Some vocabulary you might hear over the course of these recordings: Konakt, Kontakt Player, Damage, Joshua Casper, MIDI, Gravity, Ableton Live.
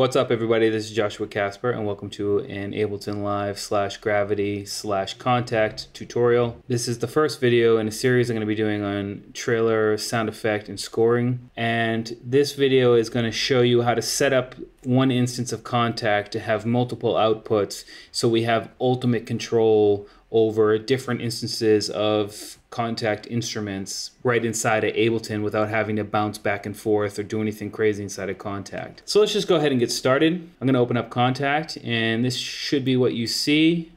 What's up, everybody? This is Joshua Casper, and welcome to an Ableton Live /Gravity/Kontakt tutorial. This is the first video in a series I'm going to be doing on trailer, sound effect, and scoring. And this video is going to show you how to set up one instance of Kontakt to have multiple outputs, so we have ultimate control over different instances of Kontakt instruments right inside of Ableton without having to bounce back and forth or do anything crazy inside of Kontakt. So let's just go ahead and get started. I'm gonna open up Kontakt, and this should be what you see.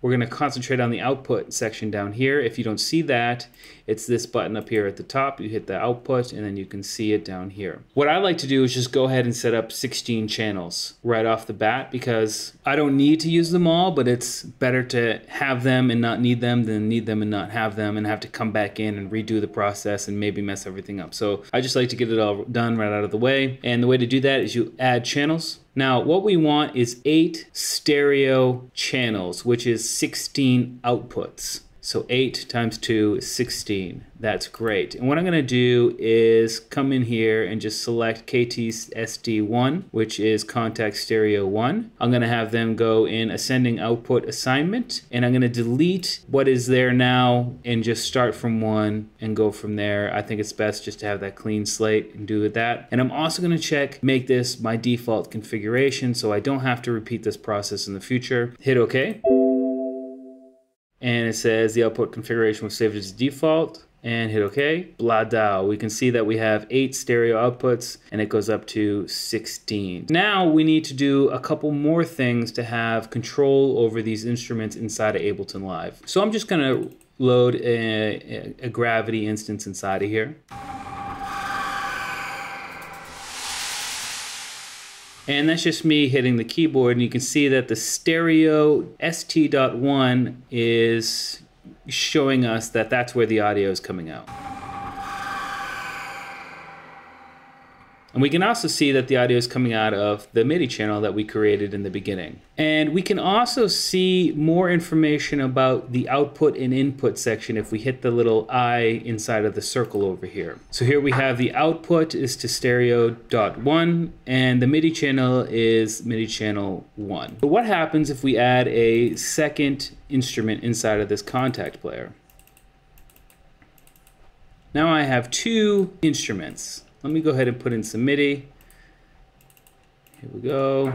We're gonna concentrate on the output section down here. If you don't see that, it's this button up here at the top. You hit the output and then you can see it down here. What I like to do is just go ahead and set up 16 channels right off the bat, because I don't need to use them all, but it's better to have them and not need them than need them and not have them and have to come back in and redo the process and maybe mess everything up. So I just like to get it all done right out of the way. And the way to do that is you add channels. Now, what we want is 8 stereo channels, which is 16 outputs. So 8 times 2 is 16. That's great. And what I'm gonna do is come in here and just select KTSD1, which is Kontakt Stereo 1. I'm gonna have them go in ascending output assignment, and I'm gonna delete what is there now and just start from 1 and go from there. I think it's best just to have that clean slate and do with that. And I'm also gonna make this my default configuration so I don't have to repeat this process in the future. Hit OK. And it says the output configuration was saved as default, and hit OK. Blah, dow. We can see that we have 8 stereo outputs and it goes up to 16. Now we need to do a couple more things to have control over these instruments inside of Ableton Live. So I'm just gonna load a Gravity instance inside of here. And that's just me hitting the keyboard, and you can see that the stereo ST.1 is showing us that that's where the audio is coming out. And we can also see that the audio is coming out of the MIDI channel that we created in the beginning. And we can also see more information about the output and input section if we hit the little I inside of the circle over here. So here we have the output is to stereo.1, and the MIDI channel is MIDI channel 1. But what happens if we add a second instrument inside of this Kontakt player? Now I have 2 instruments. Let me go ahead and put in some MIDI. Here we go.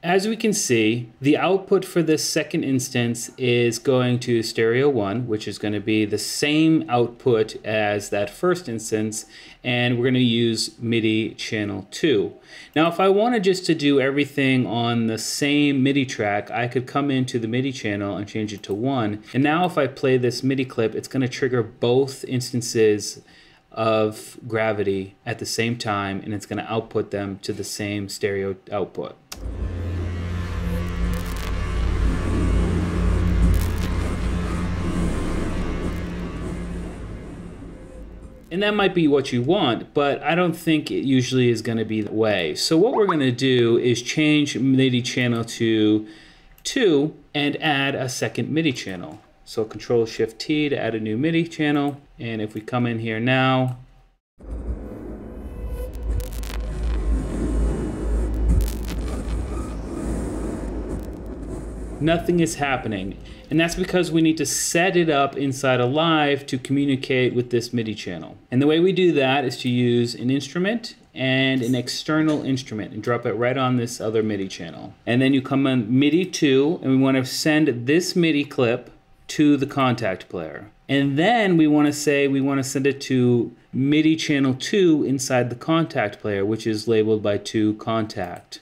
As we can see, the output for this second instance is going to stereo 1, which is going to be the same output as that first instance, and we're going to use MIDI channel 2. Now, if I wanted just to do everything on the same MIDI track, I could come into the MIDI channel and change it to 1. And now if I play this MIDI clip, it's going to trigger both instances of Gravity at the same time, and it's going to output them to the same stereo output. And that might be what you want, but I don't think it usually is going to be the way. So what we're going to do is change MIDI channel to 2 and add a second MIDI channel. So Control-Shift-T to add a new MIDI channel. And if we come in here now, nothing is happening. And that's because we need to set it up inside of Live to communicate with this MIDI channel. And the way we do that is to use an instrument and an external instrument and drop it right on this other MIDI channel. And then you come on MIDI 2, and we want to send this MIDI clip to the Kontakt player. And then we want to say we want to send it to MIDI channel 2 inside the Kontakt player, which is labeled by 2Kontakt.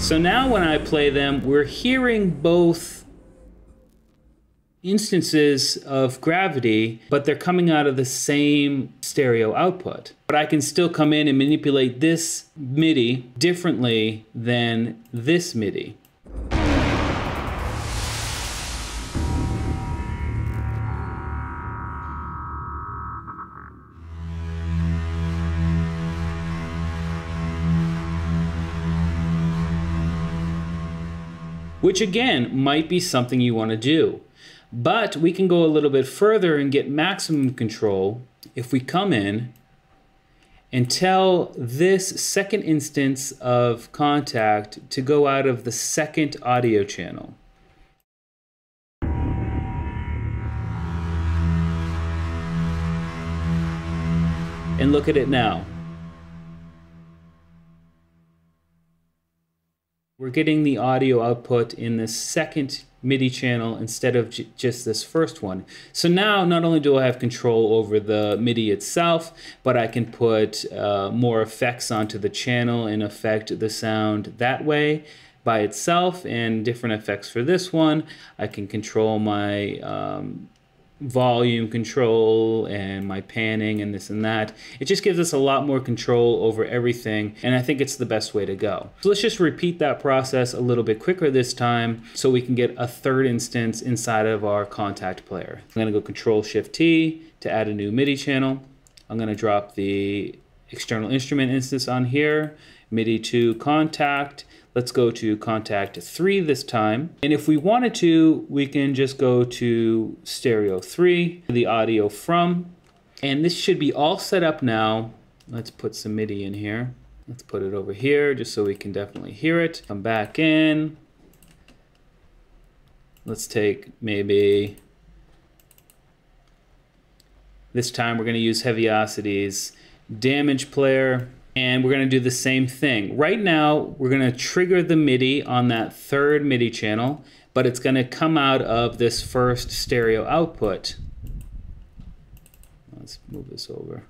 So now when I play them, we're hearing both instances of Gravity, but they're coming out of the same stereo output. But I can still come in and manipulate this MIDI differently than this MIDI. which again might be something you want to do. But we can go a little bit further and get maximum control if we come in and tell this second instance of Kontakt to go out of the second audio channel. And look at it now. We're getting the audio output in this second MIDI channel instead of just this first one. So now not only do I have control over the MIDI itself, but I can put more effects onto the channel and affect the sound that way by itself, and different effects for this one. I can control my volume control and my panning and this and that. It just gives us a lot more control over everything, and I think it's the best way to go. So let's just repeat that process a little bit quicker this time so we can get a third instance inside of our Kontakt Player. I'm gonna go Control-Shift-T to add a new MIDI channel. I'm gonna drop the external instrument instance on here, MIDI to Kontakt. Let's go to Kontakt 3 this time. And if we wanted to, we can just go to Stereo 3, the audio from, and this should be all set up now. Let's put some MIDI in here. Let's put it over here just so we can definitely hear it. Come back in. Let's take maybe, this time we're gonna use Heaviosity's Damage Player. And we're going to do the same thing. Right now, we're going to trigger the MIDI on that third MIDI channel, but it's going to come out of this first stereo output. Let's move this over.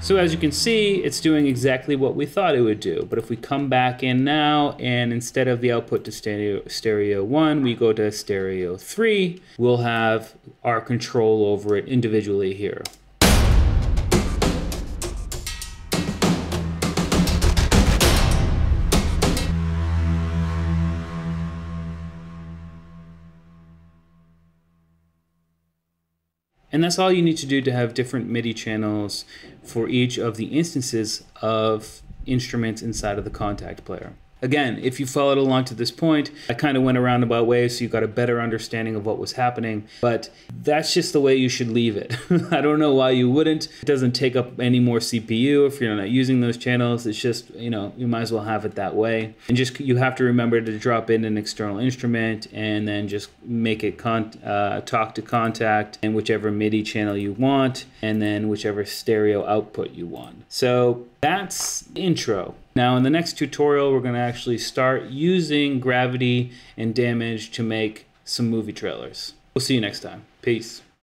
So as you can see, it's doing exactly what we thought it would do. But if we come back in now, and instead of the output to stereo 1, we go to stereo 3, we'll have our control over it individually here. And that's all you need to do to have different MIDI channels for each of the instances of instruments inside of the Kontakt Player. Again, if you followed along to this point, I kind of went a roundabout way, so you got a better understanding of what was happening, but that's just the way you should leave it. I don't know why you wouldn't. It doesn't take up any more CPU if you're not using those channels. It's just, you know, you might as well have it that way. And just, you have to remember to drop in an external instrument and then just make it talk to Kontakt and whichever MIDI channel you want, and then whichever stereo output you want. So that's the intro. Now in the next tutorial, we're going to actually start using Gravity and Damage to make some movie trailers. We'll see you next time. Peace.